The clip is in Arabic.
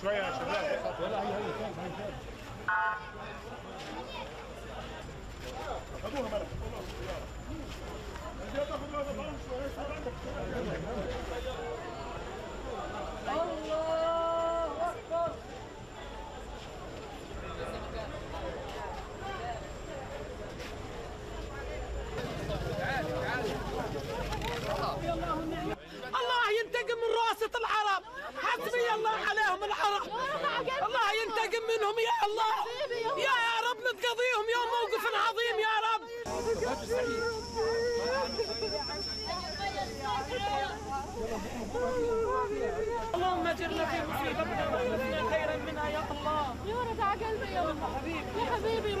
شوية يا شباب. يلا هي هي ابوها ملك. الله اكبر. الله ينتقم من رؤساء العرب، حسبي الله عليهم العرب، الله ينتقم منهم يا الله، يا رب نتقضيهم يوم موقف عظيم يا رب. اللهم اجرنا في مصيبتنا واجعلنا خيرا منها يا الله. يا رب على قلبي يا الله حبيبي، يا حبيبي.